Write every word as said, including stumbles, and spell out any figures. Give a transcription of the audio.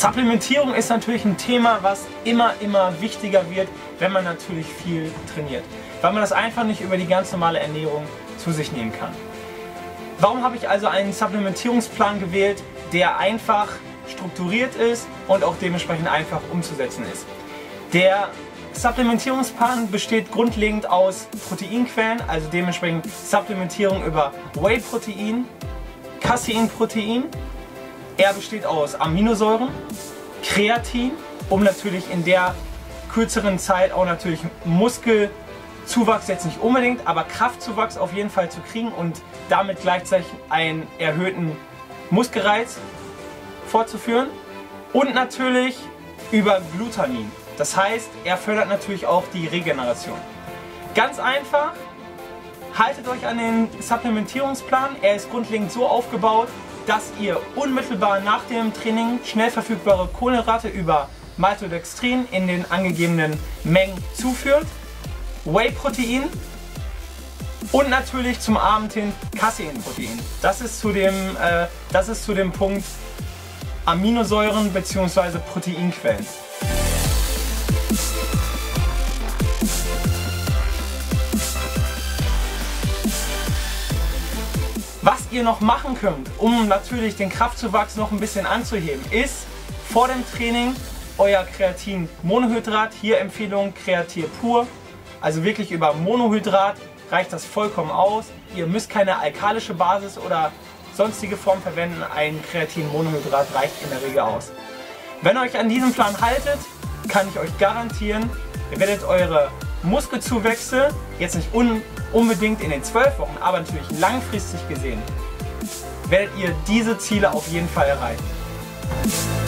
Supplementierung ist natürlich ein Thema, was immer, immer wichtiger wird, wenn man natürlich viel trainiert, weil man das einfach nicht über die ganz normale Ernährung zu sich nehmen kann. Warum habe ich also einen Supplementierungsplan gewählt, der einfach strukturiert ist und auch dementsprechend einfach umzusetzen ist? Der Supplementierungsplan besteht grundlegend aus Proteinquellen, also dementsprechend Supplementierung über Whey-Protein, Casein-Protein. Er besteht aus Aminosäuren, Kreatin, um natürlich in der kürzeren Zeit auch natürlich Muskelzuwachs, jetzt nicht unbedingt, aber Kraftzuwachs auf jeden Fall zu kriegen und damit gleichzeitig einen erhöhten Muskelreiz fortzuführen. Und natürlich über Glutamin. Das heißt, er fördert natürlich auch die Regeneration. Ganz einfach, haltet euch an den Supplementierungsplan. Er ist grundlegend so aufgebaut, dass ihr unmittelbar nach dem Training schnell verfügbare Kohlenhydrate über Maltodextrin in den angegebenen Mengen zuführt, Whey-Protein und natürlich zum Abend hin Casein-Protein. Das ist zu dem, äh, das ist zu dem Punkt Aminosäuren bzw. Proteinquellen. Was ihr noch machen könnt, um natürlich den Kraftzuwachs noch ein bisschen anzuheben, ist vor dem Training euer Kreatin Monohydrat, hier Empfehlung Kreatin Pur, also wirklich über Monohydrat reicht das vollkommen aus. Ihr müsst keine alkalische Basis oder sonstige Form verwenden, ein Kreatin Monohydrat reicht in der Regel aus. Wenn ihr euch an diesen Plan haltet, kann ich euch garantieren, ihr werdet eure Muskelzuwächse, jetzt nicht un unbedingt in den zwölf Wochen, aber natürlich langfristig gesehen, werdet ihr diese Ziele auf jeden Fall erreichen.